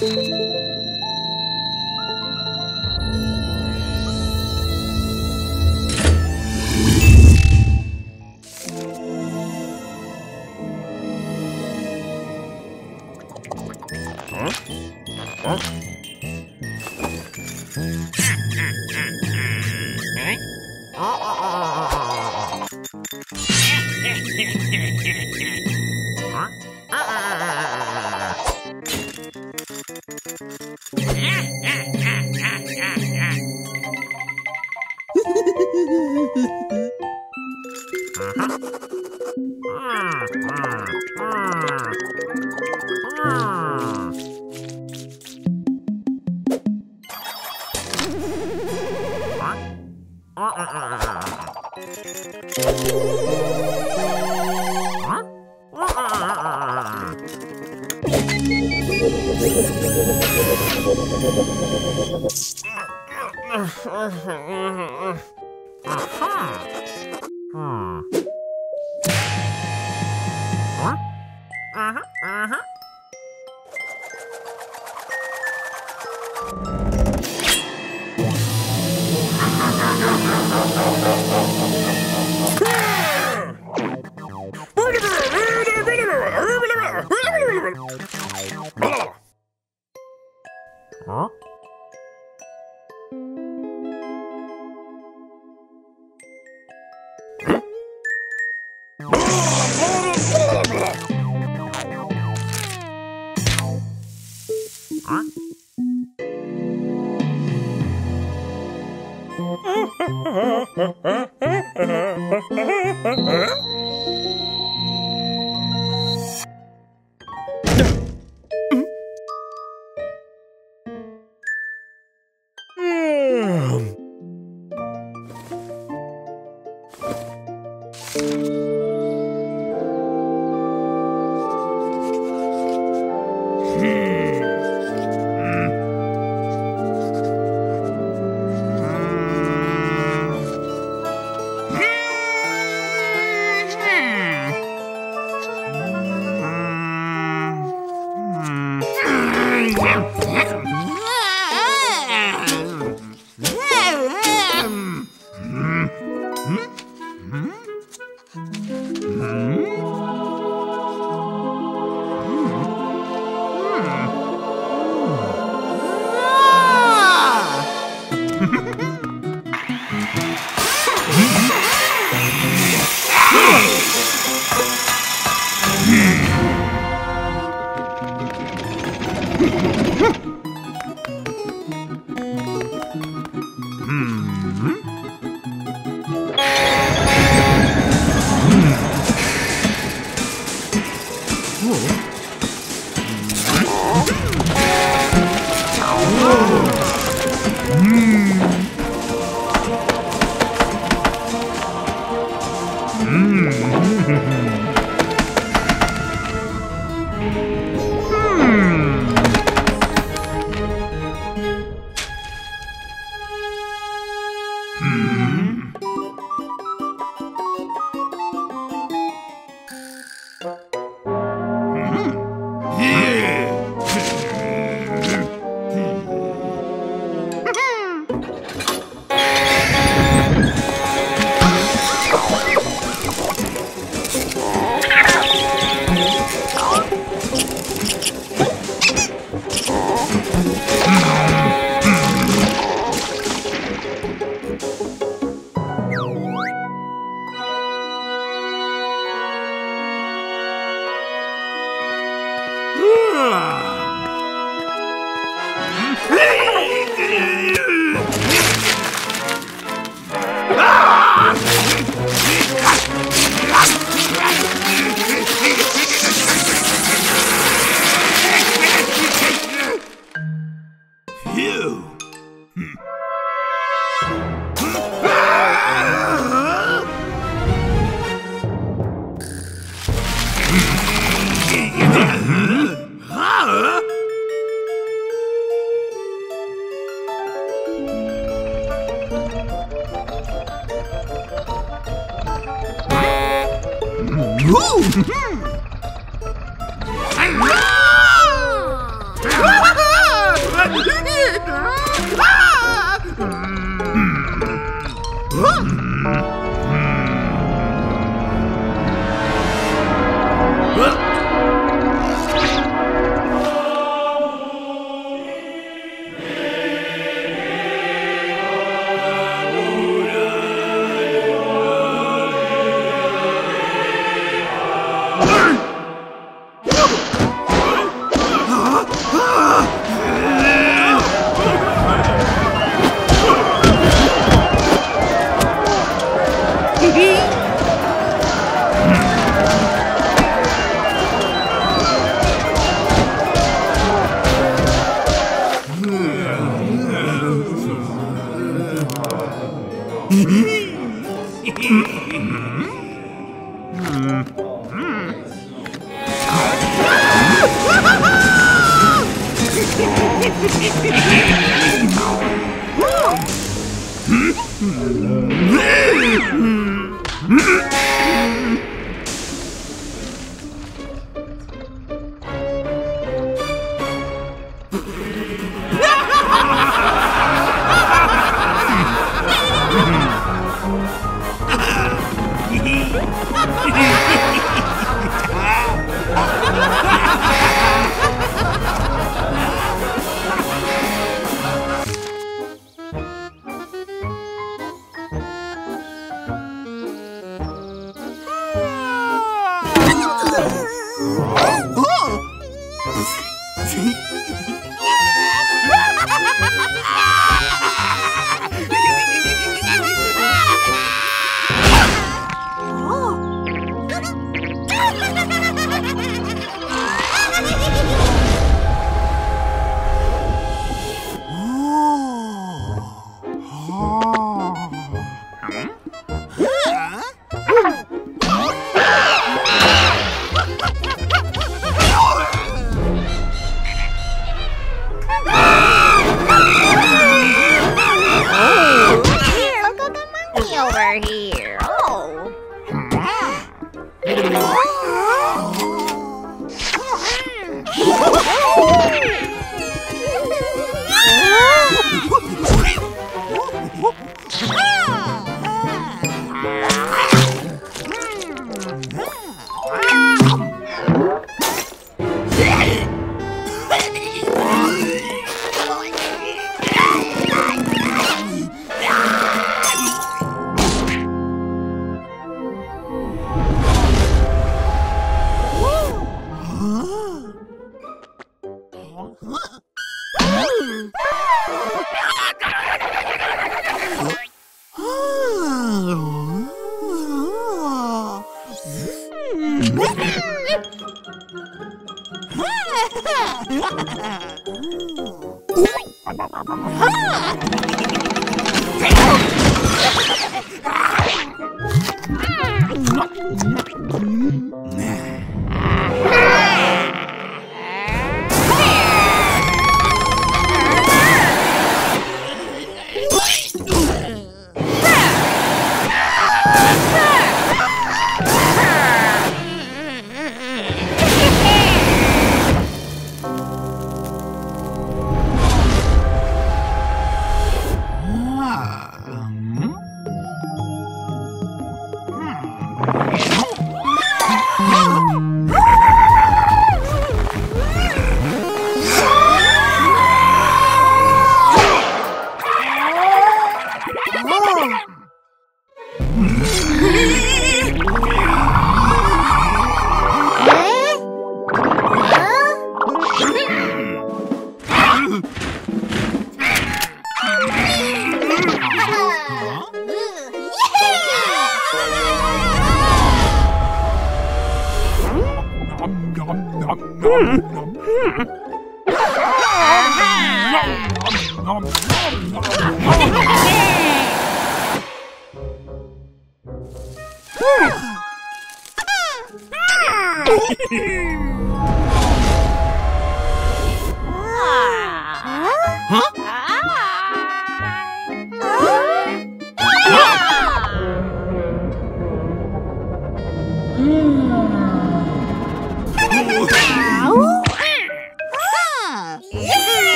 Woo!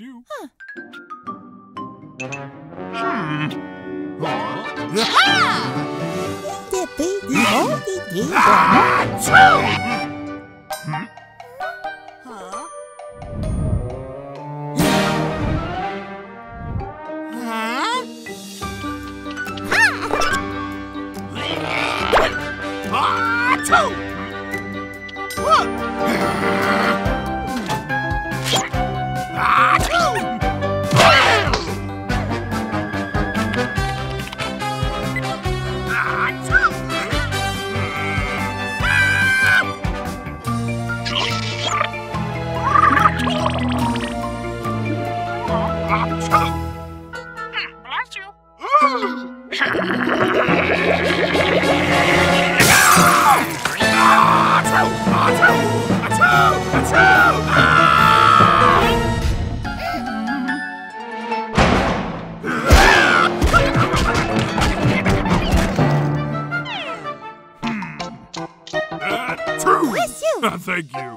you. Huh. Thank you.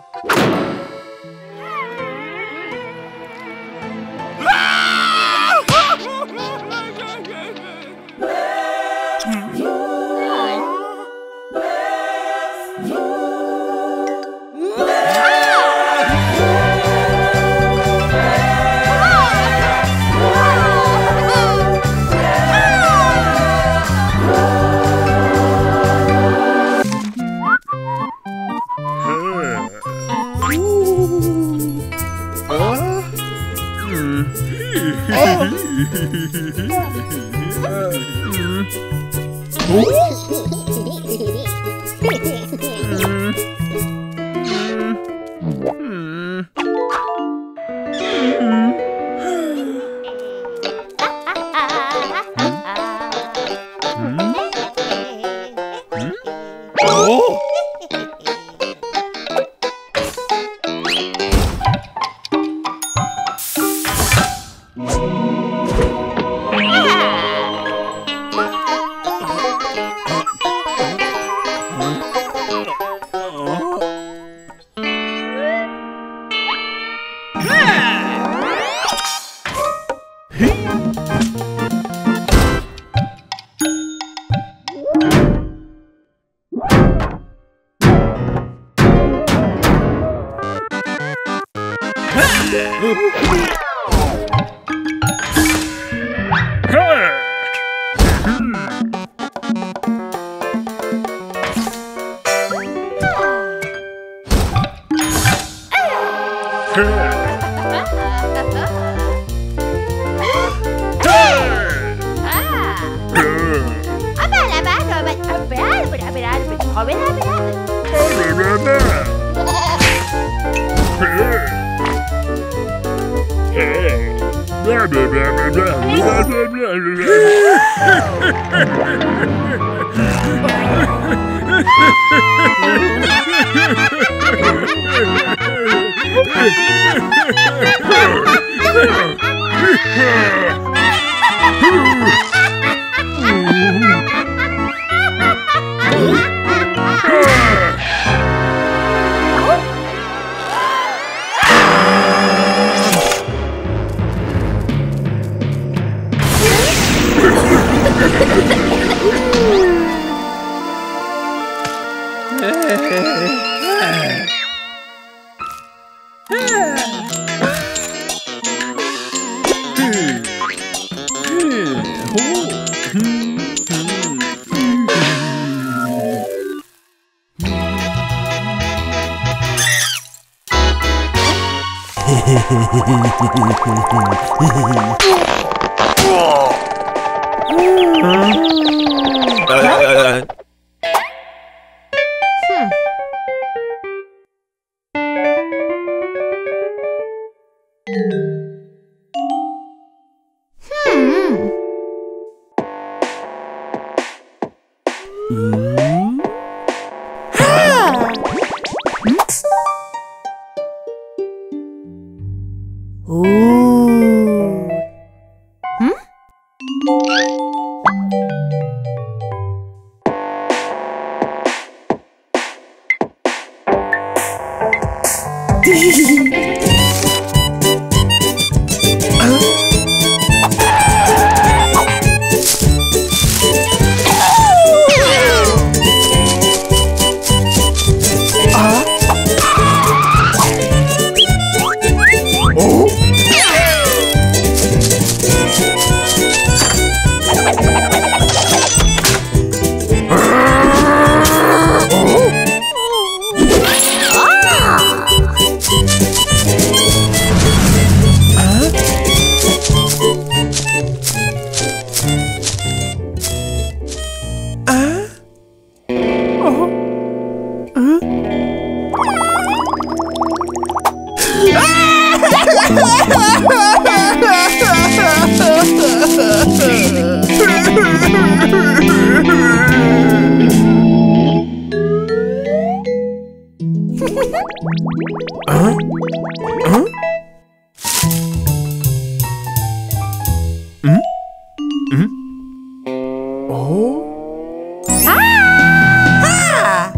Oh. Ah!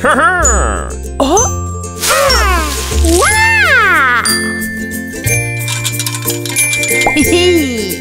Ha! Oh. Ah! Wow! Hee.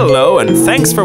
Hello, and thanks for